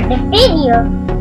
share this video.